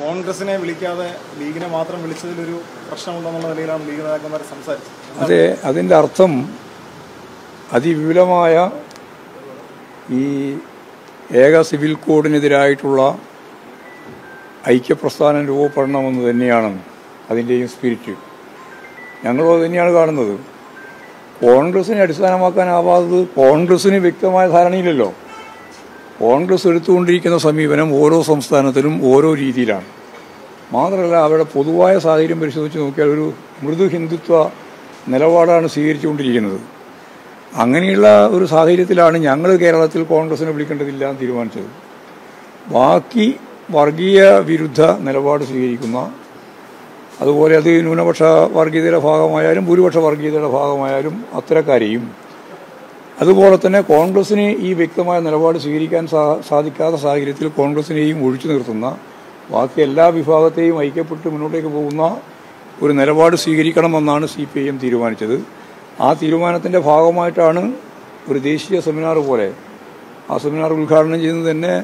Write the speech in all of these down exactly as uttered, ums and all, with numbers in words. കോൺഗ്രസിനെ വിളിക്കാതെ ലീഗിനെ മാത്രം വിളിച്ചതിലൊരു പ്രശ്നമുണ്ടെന്നുള്ള നിലയിലാണ് ലീഗ് നേതാക്കന്മാർ സംസാരിച്ചത്. അതെ, അതിൻ്റെ അർത്ഥം അതിവിപുലമായ ഈ ഏക സിവിൽ കോഡിനെതിരായിട്ടുള്ള ഐക്യപ്രസ്ഥാനം രൂപപ്പെടണമെന്ന് തന്നെയാണ് അതിൻ്റെയും സ്പിരിറ്റ്. ഞങ്ങളും അത് തന്നെയാണ് കാണുന്നത്. കോൺഗ്രസിനെ അടിസ്ഥാനമാക്കാനാവാത്തത് കോൺഗ്രസിന് വ്യക്തമായ ധാരണയില്ലല്ലോ. കോൺഗ്രസ് എടുത്തുകൊണ്ടിരിക്കുന്ന സമീപനം ഓരോ സംസ്ഥാനത്തിലും ഓരോ രീതിയിലാണ്. മാത്രമല്ല, അവരുടെ പൊതുവായ സാഹചര്യം പരിശോധിച്ച് നോക്കിയാൽ ഒരു മൃദു ഹിന്ദുത്വ നിലപാടാണ് സ്വീകരിച്ചുകൊണ്ടിരിക്കുന്നത്. അങ്ങനെയുള്ള ഒരു സാഹചര്യത്തിലാണ് ഞങ്ങൾ കേരളത്തിൽ കോൺഗ്രസിനെ വിളിക്കേണ്ടതില്ല എന്ന് തീരുമാനിച്ചത്. ബാക്കി വർഗീയ വിരുദ്ധ നിലപാട് സ്വീകരിക്കുന്ന, അതുപോലെ അത് ന്യൂനപക്ഷ വർഗീയതയുടെ ഭാഗമായാലും ഭൂരിപക്ഷ വർഗീയതയുടെ ഭാഗമായാലും അത്തരക്കാരെയും, അതുപോലെ തന്നെ കോൺഗ്രസിന് ഈ വ്യക്തമായ നിലപാട് സ്വീകരിക്കാൻ സാ സാധിക്കാത്ത സാഹചര്യത്തിൽ കോൺഗ്രസിനെയും ഒഴിച്ചു നിർത്തുന്ന ബാക്കി എല്ലാ വിഭാഗത്തെയും ഐക്യപ്പെട്ട് മുന്നോട്ടേക്ക് പോകുന്ന ഒരു നിലപാട് സ്വീകരിക്കണമെന്നാണ് സി പി ഐ എം തീരുമാനിച്ചത്. ആ തീരുമാനത്തിൻ്റെ ഭാഗമായിട്ടാണ് ഒരു ദേശീയ സെമിനാർ പോലെ, ആ സെമിനാർ ഉദ്ഘാടനം ചെയ്യുന്നത് തന്നെ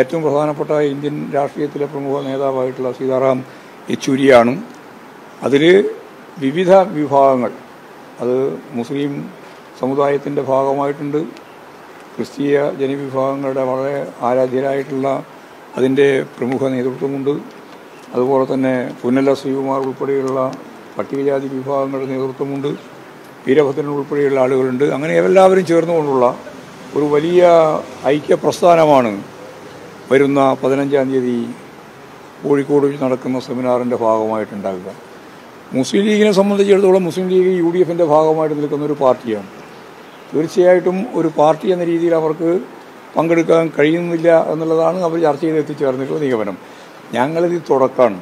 ഏറ്റവും പ്രധാനപ്പെട്ട ഇന്ത്യൻ രാഷ്ട്രീയത്തിലെ പ്രമുഖ നേതാവായിട്ടുള്ള സീതാറാം യെച്ചൂരിയാണ്. അതിൽ വിവിധ വിഭാഗങ്ങൾ, അത് മുസ്ലിം സമുദായത്തിൻ്റെ ഭാഗമായിട്ടുണ്ട്, ക്രിസ്തീയ ജനവിഭാഗങ്ങളുടെ വളരെ ആരാധ്യരായിട്ടുള്ള അതിൻ്റെ പ്രമുഖ നേതൃത്വമുണ്ട്, അതുപോലെ തന്നെ പുന്നല ശ്രീകുമാർ ഉൾപ്പെടെയുള്ള പട്ടികജാതി വിഭാഗങ്ങളുടെ നേതൃത്വമുണ്ട്, വീരഭദ്രൻ ഉൾപ്പെടെയുള്ള ആളുകളുണ്ട്. അങ്ങനെ എല്ലാവരും ചേർന്നുകൊണ്ടുള്ള ഒരു വലിയ ഐക്യപ്രസ്ഥാനമാണ് വരുന്ന പതിനഞ്ചാം തീയതി കോഴിക്കോട് നടക്കുന്ന സെമിനാറിൻ്റെ ഭാഗമായിട്ടുണ്ടാകുക. മുസ്ലിം ലീഗിനെ സംബന്ധിച്ചിടത്തോളം മുസ്ലിം ലീഗ് യു ഡി എഫിൻ്റെ ഭാഗമായിട്ട് നിൽക്കുന്ന ഒരു പാർട്ടിയാണ്. തീർച്ചയായിട്ടും ഒരു പാർട്ടി എന്ന രീതിയിൽ അവർക്ക് പങ്കെടുക്കാൻ കഴിയുന്നില്ല എന്നുള്ളതാണ് അവർ ചർച്ച ചെയ്ത് എത്തിച്ചേർന്നിട്ടുള്ള നിഗമനം. ഞങ്ങളിത് തുടക്കമാണ്.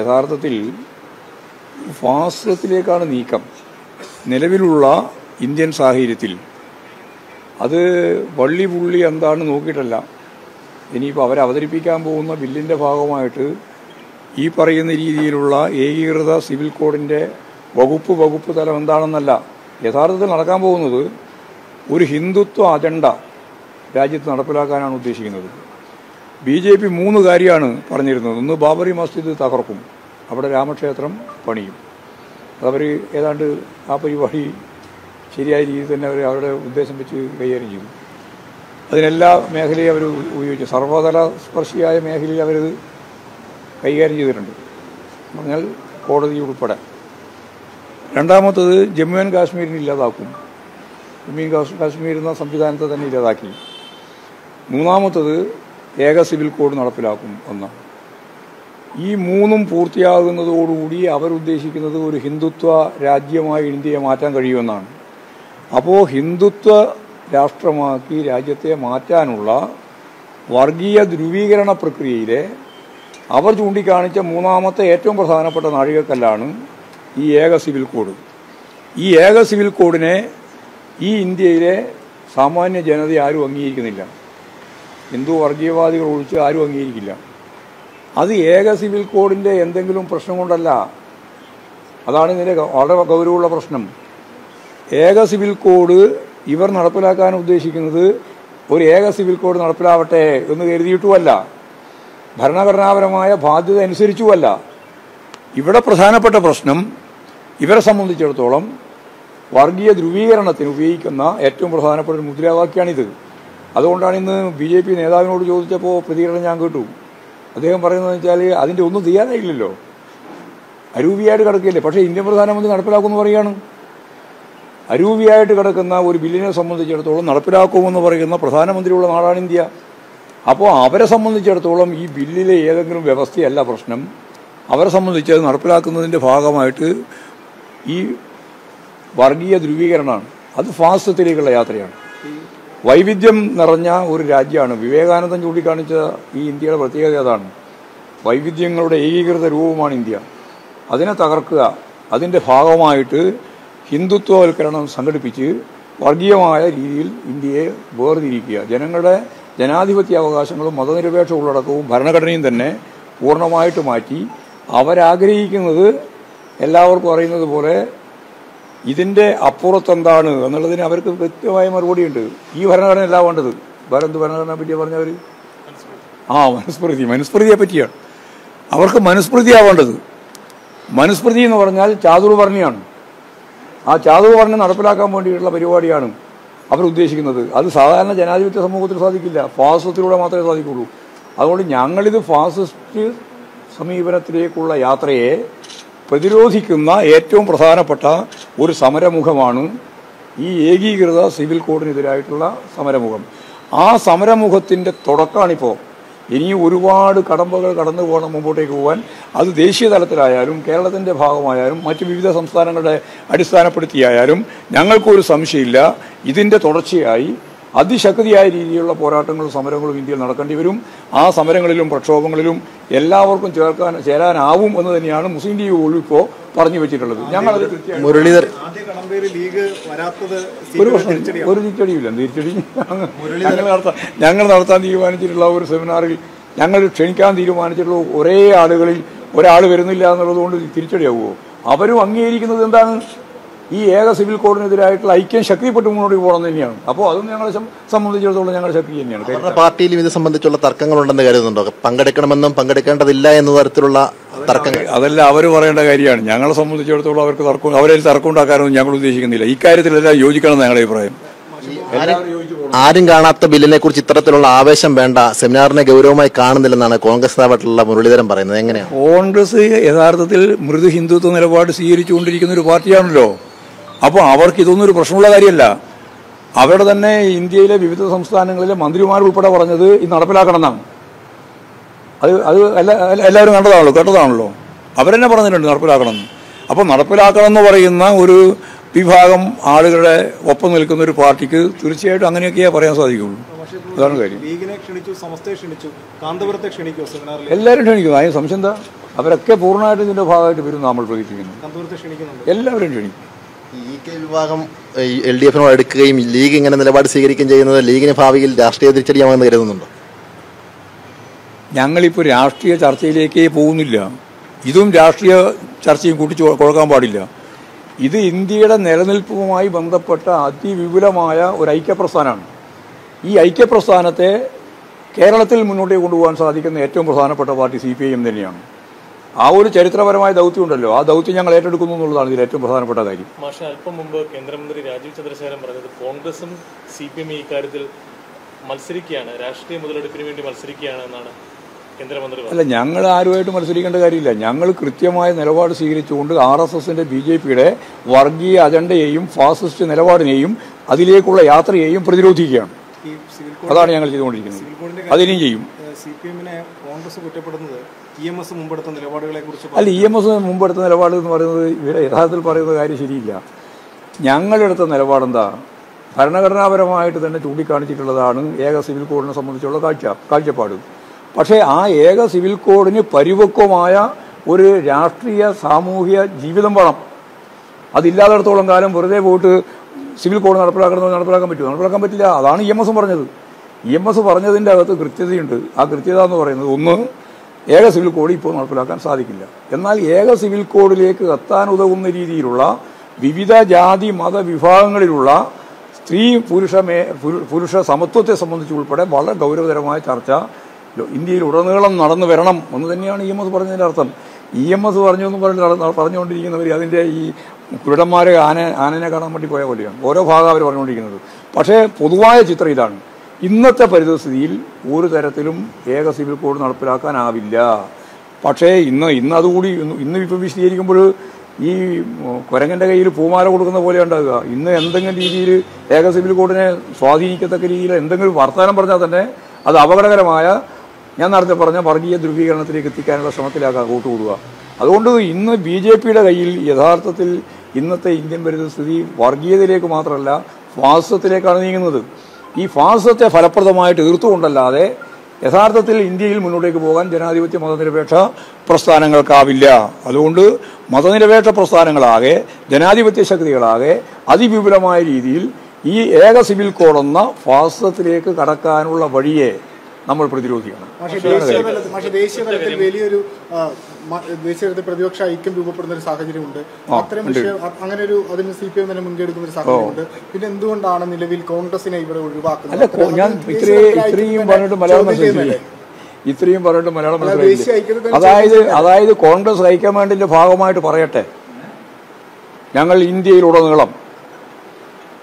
യഥാർത്ഥത്തിൽ ഫാസിസത്തിലേക്കാണ് നീക്കം. നിലവിലുള്ള ഇന്ത്യൻ സാഹചര്യത്തിൽ അത് വള്ളി പുള്ളി എന്താണെന്ന് നോക്കിയിട്ടല്ല, ഇനിയിപ്പോൾ അവരവതരിപ്പിക്കാൻ പോകുന്ന ബില്ലിൻ്റെ ഭാഗമായിട്ട് ഈ പറയുന്ന രീതിയിലുള്ള ഏകീകൃത സിവിൽ കോഡിൻ്റെ വകുപ്പ് വകുപ്പ് തലം എന്താണെന്നല്ല യഥാർത്ഥത്തിൽ നടക്കാൻ പോകുന്നത്. ഒരു ഹിന്ദുത്വ അജണ്ട രാജ്യത്ത് നടപ്പിലാക്കാനാണ് ഉദ്ദേശിക്കുന്നത്. ബി ജെ പി മൂന്ന് കാര്യമാണ് പറഞ്ഞിരുന്നത്. ഒന്ന്, ബാബറി മസ്ജിദ് തകർക്കും, അവിടെ രാമക്ഷേത്രം പണിയും. അതവർ ഏതാണ്ട് ആ പരിപാടി ശരിയായ രീതിയിൽ തന്നെ അവർ അവരുടെ ഉദ്ദേശം വെച്ച് കൈകാര്യം ചെയ്തു. അതിനെല്ലാ മേഖലയും അവർ ഉപയോഗിച്ചു. സർവതല സ്പർശിയായ മേഖലയിൽ അവരത് കൈകാര്യം ചെയ്തിട്ടുണ്ട്, പറഞ്ഞാൽ കോടതി ഉൾപ്പെടെ. രണ്ടാമത്തത് ജമ്മു ആൻഡ് കാശ്മീരിനെ ഇല്ലാതാക്കും, ജമ്മു കാശ്മീർ എന്ന സംവിധാനത്തെ തന്നെ ഇല്ലാതാക്കി. മൂന്നാമത്തത് ഏക സിവിൽ കോഡ് നടപ്പിലാക്കും എന്ന. ഈ മൂന്നും പൂർത്തിയാകുന്നതോടുകൂടി അവരുദ്ദേശിക്കുന്നത് ഒരു ഹിന്ദുത്വ രാജ്യമായി ഇന്ത്യയെ മാറ്റാൻ കഴിയുമെന്നാണ്. അപ്പോൾ ഹിന്ദുത്വ രാഷ്ട്രമാക്കി രാജ്യത്തെ മാറ്റാനുള്ള വർഗീയ ധ്രുവീകരണ പ്രക്രിയയിലെ അവർ ചൂണ്ടിക്കാണിച്ച മൂന്നാമത്തെ ഏറ്റവും പ്രധാനപ്പെട്ട നാഴികക്കല്ലാണ് ഈ ഏക സിവിൽ കോഡ്. ഈ ഏക സിവിൽ കോഡിനെ ഈ ഇന്ത്യയിലെ സാമാന്യ ജനത ആരും അംഗീകരിക്കുന്നില്ല. ഹിന്ദു വർഗീയവാദികൾ ഒഴിച്ച് ആരും അംഗീകരിക്കില്ല. അത് ഏക സിവിൽ കോഡിൻ്റെ എന്തെങ്കിലും പ്രശ്നം കൊണ്ടല്ല, അതാണ് ഇതിൻ്റെ വളരെ ഗൗരവമുള്ള പ്രശ്നം. ഏക സിവിൽ കോഡ് ഇവർ നടപ്പിലാക്കാൻ ഉദ്ദേശിക്കുന്നത് ഒരു ഏക സിവിൽ കോഡ് നടപ്പിലാവട്ടെ എന്ന് കരുതിയിട്ടുമല്ല, ഭരണഘടനാപരമായ ബാധ്യത അനുസരിച്ചുമല്ല. ഇവിടെ പ്രധാനപ്പെട്ട പ്രശ്നം ഇവരെ സംബന്ധിച്ചിടത്തോളം വർഗീയ ധ്രുവീകരണത്തിന് ഉപയോഗിക്കുന്ന ഏറ്റവും പ്രധാനപ്പെട്ട ഒരു മുദ്രാവാക്യമാണിത്. അതുകൊണ്ടാണ് ഇന്ന് ബി ജെ പി നേതാവിനോട് ചോദിച്ചപ്പോൾ പ്രതികരണം ഞാൻ കേട്ടു. അദ്ദേഹം പറയുന്നതെന്ന് വെച്ചാൽ അതിൻ്റെ ഒന്നും ചെയ്യാനായില്ലല്ലോ, അരൂപിയായിട്ട് കിടക്കില്ലേ. പക്ഷേ ഇന്ത്യൻ പ്രധാനമന്ത്രി നടപ്പിലാക്കുമെന്ന് പറയുകയാണ്. അരൂപിയായിട്ട് കിടക്കുന്ന ഒരു ബില്ലിനെ സംബന്ധിച്ചിടത്തോളം നടപ്പിലാക്കുമെന്ന് പറയുന്ന പ്രധാനമന്ത്രിയുള്ള നാടാണ് ഇന്ത്യ. അപ്പോൾ അവരെ സംബന്ധിച്ചിടത്തോളം ഈ ബില്ലിലെ ഏതെങ്കിലും വ്യവസ്ഥയല്ല പ്രശ്നം. അവരെ സംബന്ധിച്ച് അത് നടപ്പിലാക്കുന്നതിൻ്റെ ഭാഗമായിട്ട് ഈ വർഗീയ ധ്രുവീകരണമാണ്. അത് ഫാസിസത്തിലേക്കുള്ള യാത്രയാണ്. വൈവിധ്യം നിറഞ്ഞ ഒരു രാജ്യമാണ്. വിവേകാനന്ദൻ ചൂണ്ടിക്കാണിച്ച ഈ ഇന്ത്യയുടെ പ്രത്യേകത അതാണ്. വൈവിധ്യങ്ങളുടെ ഏകീകൃത രൂപമാണ് ഇന്ത്യ. അതിനെ തകർക്കുക, അതിൻ്റെ ഭാഗമായിട്ട് ഹിന്ദുത്വവൽക്കരണം സംഘടിപ്പിച്ച് വർഗീയമായ രീതിയിൽ ഇന്ത്യയെ വേർതിരിക്കുക, ജനങ്ങളുടെ ജനാധിപത്യ അവകാശങ്ങളും മതനിരപേക്ഷ ഉള്ളടക്കവും ഭരണഘടനയും തന്നെ പൂർണ്ണമായിട്ട് മാറ്റി അവരാഗ്രഹിക്കുന്നത് എല്ലാവർക്കും അറിയുന്നത് പോലെ ഇതിൻ്റെ അപ്പുറത്തെന്താണ് എന്നുള്ളതിന് അവർക്ക് കൃത്യമായ മറുപടിയുണ്ട്. ഈ ഭരണഘടന അല്ല വേണ്ടത്. വേറെന്ത് ഭരണഘടനയെ പറ്റിയാണ് പറഞ്ഞവർ? ആ, മനുസ്മൃതി. മനുസ്മൃതിയെ പറ്റിയാണ്. അവർക്ക് മനുസ്മൃതിയാ വേണ്ടത്. മനുസ്മൃതി എന്ന് പറഞ്ഞാൽ ചാതുർവർണ്ണയാണ്. ആ ചാതുർവർണ്ണ നടപ്പിലാക്കാൻ വേണ്ടിയിട്ടുള്ള പരിപാടിയാണ് അവരുദ്ദേശിക്കുന്നത്. അത് സാധാരണ ജനാധിപത്യ സമൂഹത്തിൽ സാധിക്കില്ല, ഫാസിസത്തിലൂടെ മാത്രമേ സാധിക്കുള്ളൂ. അതുകൊണ്ട് ഞങ്ങളിത് ഫാസിസ്റ്റ് സമീപനത്തിലേക്കുള്ള യാത്രയെ പ്രതിരോധിക്കുന്ന ഏറ്റവും പ്രധാനപ്പെട്ട ഒരു സമരമുഖമാണ് ഈ ഏകീകൃത സിവിൽ കോഡിനെതിരായിട്ടുള്ള സമരമുഖം. ആ സമരമുഖത്തിൻ്റെ തുടക്കമാണിപ്പോൾ. ഇനിയും ഒരുപാട് കടമ്പകൾ കടന്നു പോകണം മുമ്പോട്ടേക്ക് പോകാൻ. അത് ദേശീയ തലത്തിലായാലും കേരളത്തിൻ്റെ ഭാഗമായാലും മറ്റ് വിവിധ സംസ്ഥാനങ്ങളുടെ അടിസ്ഥാനപ്പെടുത്തിയായാലും ഞങ്ങൾക്കൊരു സംശയമില്ല, ഇതിൻ്റെ തുടർച്ചയായി അതിശക്തിയായ രീതിയിലുള്ള പോരാട്ടങ്ങളും സമരങ്ങളും ഇന്ത്യയിൽ നടക്കേണ്ടി വരും. ആ സമരങ്ങളിലും പ്രക്ഷോഭങ്ങളിലും എല്ലാവർക്കും ചേർക്കാൻ ചേരാനാവും എന്ന് തന്നെയാണ് മുസ്ലിം ലീഗ് പോലും ഇപ്പോൾ പറഞ്ഞു വെച്ചിട്ടുള്ളത്. ഞങ്ങളത് മുരളീധർ ഒരു പ്രശ്നം ഒരു തിരിച്ചടിയില്ല. തിരിച്ചടി ഞങ്ങൾ നടത്താൻ ഞങ്ങൾ നടത്താൻ തീരുമാനിച്ചിട്ടുള്ള ഒരു സെമിനാറിൽ ഞങ്ങൾ ക്ഷണിക്കാൻ തീരുമാനിച്ചിട്ടുള്ള ഒരേ ആളുകളിൽ ഒരാൾ വരുന്നില്ല എന്നുള്ളത് കൊണ്ട് തിരിച്ചടിയാവുമോ? അവരും അംഗീകരിക്കുന്നത് എന്താണ്? ഈ ഏക സിവിൽ കോഡിനെതിരായിട്ടുള്ള ഐക്യം ശക്തിപ്പെട്ട് മുന്നോട്ട് പോകണം തന്നെയാണ്. അപ്പോൾ അതും ഞങ്ങളെ സംബന്ധിച്ചിടത്തോളം ഞങ്ങളുടെ ശക്തി തന്നെയാണ്. പാർട്ടിയിലും ഇത് സംബന്ധിച്ചുള്ള തർക്കങ്ങളുണ്ടെന്ന് കരുതുന്നുണ്ടോ? പങ്കെടുക്കണമെന്നും പങ്കെടുക്കേണ്ടതില്ല എന്ന തരത്തിലുള്ള തർക്കങ്ങൾ അതല്ല അവർ പറയേണ്ട കാര്യമാണ്. ഞങ്ങളെ സംബന്ധിച്ചിടത്തോളം അവർക്ക് തർക്കം അവരെ തർക്കം ഉണ്ടാക്കാനൊന്നും ഞങ്ങൾ ഉദ്ദേശിക്കുന്നില്ല. ഇക്കാര്യത്തിലെല്ലാം യോജിക്കണം ഞങ്ങളുടെ അഭിപ്രായം. ആരും കാണാത്ത ബില്ലിനെ കുറിച്ച് ഇത്തരത്തിലുള്ള ആവേശം വേണ്ട, സെമിനാറിനെ ഗൗരവമായി കാണുന്നില്ലെന്നാണ് കോൺഗ്രസ് നേതാവായിട്ടുള്ള മുരളീധരൻ പറയുന്നത്. എങ്ങനെയാണ് കോൺഗ്രസ് യഥാർത്ഥത്തിൽ മൃദു ഹിന്ദുത്വ നിലപാട് സ്വീകരിച്ചുകൊണ്ടിരിക്കുന്ന ഒരു പാർട്ടിയാണല്ലോ. അപ്പോൾ അവർക്ക് ഇതൊന്നും ഒരു പ്രശ്നമുള്ള കാര്യമല്ല. അവരുടെ തന്നെ ഇന്ത്യയിലെ വിവിധ സംസ്ഥാനങ്ങളിലെ മന്ത്രിമാർ ഉൾപ്പെടെ പറഞ്ഞത് ഇത് നടപ്പിലാക്കണം എന്നാണ്. അത് അത് എല്ലാ എല്ലാവരും കണ്ടതാണല്ലോ, കേട്ടതാണല്ലോ. അവരെന്നെ പറഞ്ഞിട്ടുണ്ട് നടപ്പിലാക്കണം. അപ്പോൾ നടപ്പിലാക്കണം എന്ന് പറയുന്ന ഒരു വിഭാഗം ആളുകളുടെ ഒപ്പം നിൽക്കുന്ന ഒരു പാർട്ടിക്ക് തീർച്ചയായിട്ടും അങ്ങനെയൊക്കെയാ പറയാൻ സാധിക്കുള്ളൂ. അതാണ് കാര്യം. എല്ലാവരും ക്ഷണിക്കും, അതിന് സംശയം എന്താ? അവരൊക്കെ പൂർണ്ണമായിട്ട് ഇതിൻ്റെ ഭാഗമായിട്ട് വരും നമ്മൾ പ്രതീക്ഷിക്കുന്നു. എല്ലാവരും ക്ഷണിക്കും. ഈ കെ വിഭാഗം എൽ ഡി എഫിനോട് എടുക്കുകയും ലീഗ് ഇങ്ങനെ നിലപാട് സ്വീകരിക്കുകയും ചെയ്യുന്നത് ലീഗിന് ഭാവിയിൽ രാഷ്ട്രീയ തിരിച്ചടിയാവുമെന്ന് കരുതുന്നുണ്ടോ? ഞങ്ങളിപ്പോൾ രാഷ്ട്രീയ ചർച്ചയിലേക്കേ പോകുന്നില്ല. ഇതും രാഷ്ട്രീയ ചർച്ചയും കൂട്ടി കുഴക്കാൻ പാടില്ല. ഇത് ഇന്ത്യയുടെ നിലനിൽപ്പുമായി ബന്ധപ്പെട്ട അതിവിപുലമായ ഒരു ഐക്യപ്രസ്ഥാനമാണ്. ഈ ഐക്യപ്രസ്ഥാനത്തെ കേരളത്തിൽ മുന്നോട്ട് കൊണ്ടുപോകാൻ സാധിക്കുന്ന ഏറ്റവും പ്രധാനപ്പെട്ട party C P I M തന്നെയാണ്. ആ ഒരു ചരിത്രപരമായ ദൗത്യം ഉണ്ടല്ലോ, ആ ദൗത്യം ഞങ്ങൾ ഏറ്റെടുക്കുന്നു എന്നുള്ളതാണ് ഇതിൽ ഏറ്റവും പ്രധാനപ്പെട്ട കാര്യം. മാഷെ, അല്പം മുമ്പ് കേന്ദ്രമന്ത്രി രാജീവ് ചന്ദ്രശേഖരൻ പറഞ്ഞത് കോൺഗ്രസും സി പി എം ഈ കാര്യത്തിൽ മത്സരിക്കുകയാണ്, രാഷ്ട്രീയ മുതലെടുപ്പിന് വേണ്ടി മത്സരിക്കുകയാണ് എന്നാണ് കേന്ദ്രമന്ത്രി. അല്ല, ഞങ്ങൾ ആരുമായിട്ട് മത്സരിക്കേണ്ട കാര്യമില്ല. ഞങ്ങൾ കൃത്യമായ നിലപാട് സ്വീകരിച്ചുകൊണ്ട് ആർ എസ് എസിൻ്റെ ബി ജെ പിയുടെ വർഗീയ അജണ്ടയെയും ഫാസിസ്റ്റ് നിലപാടിനെയും അതിലേക്കുള്ള യാത്രയെയും പ്രതിരോധിക്കുകയാണ്. അതാണ് ഞങ്ങൾ ചെയ്തുകൊണ്ടിരിക്കുന്നത്, അതിനെയും ചെയ്യും. അല്ല, ഇ എം എസ് മുമ്പെടുത്ത നിലപാട് എന്ന് പറയുന്നത് ഇവിടെ യഥാർത്ഥത്തിൽ പറയുന്ന കാര്യം ശരിയില്ല. ഞങ്ങളെടുത്ത നിലപാടെന്താ ഭരണഘടനാപരമായിട്ട് തന്നെ ചൂണ്ടിക്കാണിച്ചിട്ടുള്ളതാണ് ഏക സിവിൽ കോഡിനെ സംബന്ധിച്ചുള്ള കാഴ്ച കാഴ്ചപ്പാട്. പക്ഷേ ആ ഏക സിവിൽ കോഡിന് പരിപക്വമായ ഒരു രാഷ്ട്രീയ സാമൂഹിക ജീവിതം വേണം. അതില്ലാത്തടത്തോളം കാലം വെറുതെ പോയിട്ട് സിവിൽ കോഡ് നടപ്പിലാക്കണമെന്ന് നടപ്പിലാക്കാൻ പറ്റുമോ? നടപ്പിലാക്കാൻ പറ്റില്ല. അതാണ് ഇ എം എസ് പറഞ്ഞത്. ഇ എം എസ് പറഞ്ഞതിൻ്റെ അകത്ത് കൃത്യതയുണ്ട്. ആ കൃത്യത എന്ന് പറയുന്നത്, ഒന്ന്, ഏക സിവിൽ കോഡ് ഇപ്പോൾ നടപ്പിലാക്കാൻ സാധിക്കില്ല. എന്നാൽ ഏക സിവിൽ കോഡിലേക്ക് എത്താൻ ഉതകുന്ന രീതിയിലുള്ള വിവിധ ജാതി മത വിഭാഗങ്ങളിലുള്ള സ്ത്രീ പുരുഷ മേ പുരുഷ സമത്വത്തെ സംബന്ധിച്ച് ഉൾപ്പെടെ വളരെ ഗൗരവതരമായ ചർച്ച ഇന്ത്യയിൽ ഉടനീളം നടന്നു വരണം എന്ന് തന്നെയാണ് ഇ എം എസ് പറഞ്ഞതിൻ്റെ അർത്ഥം. ഇ എം എസ് പറഞ്ഞു എന്ന് പറഞ്ഞിട്ട് പറഞ്ഞുകൊണ്ടിരിക്കുന്നവർ അതിൻ്റെ ഈ കുരുടന്മാരെ ആന ആനനെ കാണാൻ വേണ്ടി പോയ പോലെയാണ് ഓരോ ഭാഗം അവർ പറഞ്ഞുകൊണ്ടിരിക്കുന്നത്. പക്ഷേ പൊതുവായ ചിത്രം ഇതാണ്. ഇന്നത്തെ പരിതസ്ഥിതിയിൽ ഒരു തരത്തിലും ഏക സിവിൽ കോഡ് നടപ്പിലാക്കാനാവില്ല. പക്ഷേ ഇന്ന് ഇന്ന് അതുകൂടി ഇന്ന് ഇപ്പം വിശദീകരിക്കുമ്പോൾ ഈ കുരങ്ങൻ്റെ കയ്യിൽ പൂമാല കൊടുക്കുന്ന പോലെ ഉണ്ടാകുക. ഇന്ന് എന്തെങ്കിലും രീതിയിൽ ഏക സിവിൽ കോഡിനെ സ്വാധീനിക്കത്തക്ക രീതിയിൽ എന്തെങ്കിലും വർത്തമാനം പറഞ്ഞാൽ തന്നെ അത് അപകടകരമായ, ഞാൻ നേരത്തെ പറഞ്ഞ വർഗീയ ധ്രുവീകരണത്തിലേക്ക് എത്തിക്കാനുള്ള ശ്രമത്തിലാക്കാൻ കൂട്ടുകൂടുക. അതുകൊണ്ട് ഇന്ന് ബി ജെ പിയുടെ കയ്യിൽ യഥാർത്ഥത്തിൽ ഇന്നത്തെ ഇന്ത്യൻ പരിതസ്ഥിതി വർഗീയതയിലേക്ക് മാത്രമല്ല ഫാസിസത്തിലേക്കാണ് നീങ്ങുന്നത്. ഈ ഫാസിസത്തെ ഫലപ്രദമായിട്ട് എതിർത്തുകൊണ്ടല്ലാതെ യഥാർത്ഥത്തിൽ ഇന്ത്യയിൽ മുന്നോട്ടേക്ക് പോകാൻ ജനാധിപത്യ മതനിരപേക്ഷ പ്രസ്ഥാനങ്ങൾക്കാവില്ല. അതുകൊണ്ട് മതനിരപേക്ഷ പ്രസ്ഥാനങ്ങളാകെ ജനാധിപത്യ ശക്തികളാകെ അതിവിപുലമായ രീതിയിൽ ഈ ഏക സിവിൽ കോഡെന്ന ഫാസിസത്തിലേക്ക് കടക്കാനുള്ള വഴിയെ നമ്മൾ പ്രതിരോധിക്കണം. പക്ഷേ ദേശീയ തലത്തിൽ വലിയൊരു ദേശീയ തലത്തിൽ പ്രതിപക്ഷ ഐക്യം രൂപപ്പെടുന്ന ഒരു സാഹചര്യമുണ്ട്. അത്തരം വിഷയം അങ്ങനെ ഒരു അതിന് സി പി എം തന്നെ മുൻകെടുക്കുന്ന ഒരു സാഹചര്യമുണ്ട്. പിന്നെ എന്തുകൊണ്ടാണ് നിലവിൽ കോൺഗ്രസിനെ ഇവിടെ ഒഴിവാക്കുന്നത്? ഇത്രയും പറഞ്ഞിട്ട് മലയാളം മനസ്സിലായി. അതായത് അതായത് കോൺഗ്രസ് ഹൈക്കമാൻഡിന്റെ ഭാഗമായിട്ട് പറയട്ടെ, ഞങ്ങൾ ഇന്ത്യയിലുടനീളം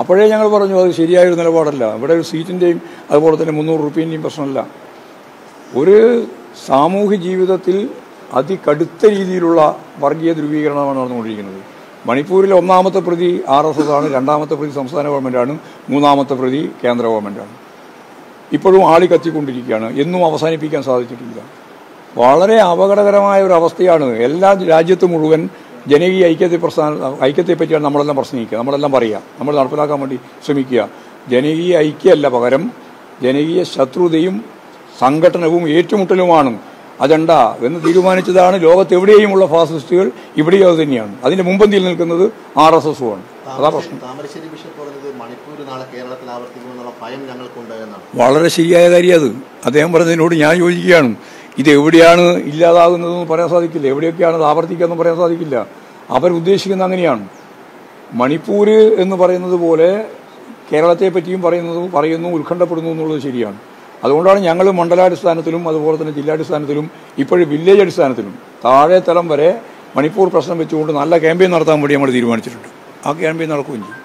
അപ്പോഴേ ഞങ്ങൾ പറഞ്ഞു അത് ശരിയായൊരു നിലപാടല്ല. ഇവിടെ ഒരു സീറ്റിൻ്റെയും അതുപോലെ തന്നെ മുന്നൂറ് റുപ്യേൻ്റെയും പ്രശ്നമല്ല. ഒരു സാമൂഹ്യ ജീവിതത്തിൽ അതികടുത്ത രീതിയിലുള്ള വർഗീയ ധ്രുവീകരണമാണ് നടന്നുകൊണ്ടിരിക്കുന്നത്. മണിപ്പൂരിലെ ഒന്നാമത്തെ പ്രതി ആർ എസ് എസ് ആണ്, രണ്ടാമത്തെ പ്രതി സംസ്ഥാന ഗവൺമെൻറ്റാണ്, മൂന്നാമത്തെ പ്രതി കേന്ദ്ര ഗവൺമെൻറ്റാണ്. ഇപ്പോഴും ആളി കത്തിക്കൊണ്ടിരിക്കുകയാണ്, എന്നും അവസാനിപ്പിക്കാൻ സാധിച്ചിട്ടില്ല. വളരെ അപകടകരമായ ഒരു അവസ്ഥയാണ്. എല്ലാ രാജ്യത്തും മുഴുവൻ ജനകീയ ഐക്യത്തെ പ്രസ്ഥാന ഐക്യത്തെപ്പറ്റിയാണ് നമ്മളെല്ലാം പ്രശ്നിക്കുക, നമ്മളെല്ലാം പറയുക, നമ്മൾ നടപ്പിലാക്കാൻ വേണ്ടി ശ്രമിക്കുക. ജനകീയ ഐക്യമല്ല, പകരം ജനകീയ ശത്രുതയും സംഘടനവും ഏറ്റുമുട്ടലുമാണ് അജണ്ട എന്ന് തീരുമാനിച്ചതാണ് ലോകത്തെവിടെയുമുള്ള ഫാസിസ്റ്റുകൾ. ഇവിടെയും അത് തന്നെയാണ്. അതിൻ്റെ മുമ്പന്തിയിൽ നിൽക്കുന്നത് ആർ എസ് എസും ആണ്. അതാ പ്രശ്നം. വളരെ ശരിയായ കാര്യം അത്. അദ്ദേഹം പറഞ്ഞതിനോട് ഞാൻ യോജിക്കുകയാണ്. ഇതെവിടെയാണ് ഇല്ലാതാകുന്നതെന്ന് പറയാൻ സാധിക്കില്ല, എവിടെയൊക്കെയാണ് അത് ആവർത്തിക്കുകയെന്ന് പറയാൻ സാധിക്കില്ല. അവരുദ്ദേശിക്കുന്നത് അങ്ങനെയാണ്. മണിപ്പൂർ എന്ന് പറയുന്നത് പോലെ കേരളത്തെ പറ്റിയും പറയുന്നതും പറയുന്നു ഉത്കണ്ഠപ്പെടുന്നു എന്നുള്ളത് ശരിയാണ്. അതുകൊണ്ടാണ് ഞങ്ങൾ മണ്ഡലാടിസ്ഥാനത്തിലും അതുപോലെ തന്നെ ജില്ലാടിസ്ഥാനത്തിലും ഇപ്പോഴും വില്ലേജ് അടിസ്ഥാനത്തിലും താഴെ തലം വരെ മണിപ്പൂർ പ്രശ്നം വെച്ചുകൊണ്ട് നല്ല ക്യാമ്പയിൻ നടത്താൻ വേണ്ടി നമ്മൾ തീരുമാനിച്ചിട്ടുണ്ട്. ആ ക്യാമ്പയിൻ നടക്കുകയും ചെയ്യും.